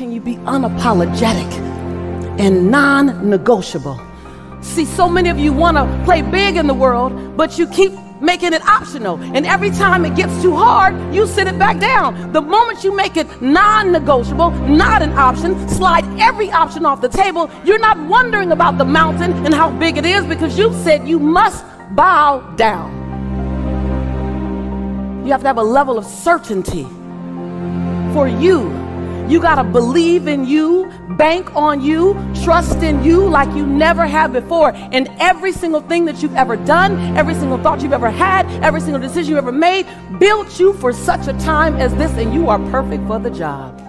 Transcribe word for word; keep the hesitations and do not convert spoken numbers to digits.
can you be unapologetic and non-negotiable? See, so many of you want to play big in the world, but you keep making it optional, and every time it gets too hard, you sit it back down. The moment you make it non-negotiable, not an option, slide every option off the table, you're not wondering about the mountain and how big it is, because you've said you must bow down. You have to have a level of certainty for you. You gotta believe in you, bank on you, trust in you like you never have before. And every single thing that you've ever done, every single thought you've ever had, every single decision you've ever made, built you for such a time as this, and you are perfect for the job.